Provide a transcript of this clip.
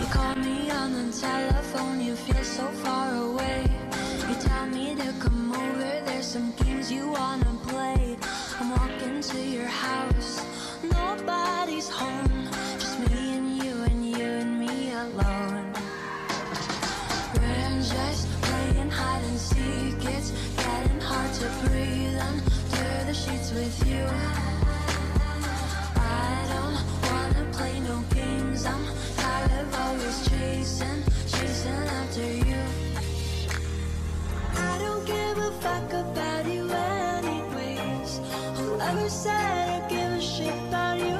You call me on the telephone, you feel so far away. You tell me to come over, there's some games you wanna play. I'm walking to your house, nobody's home, just me and you and you and me alone. We're just playing hide and seek, it's getting hard to breathe under the sheets with you. I don't wanna play no games, I'm always chasing after you. I don't give a fuck about you anyways. Whoever said I give a shit about you.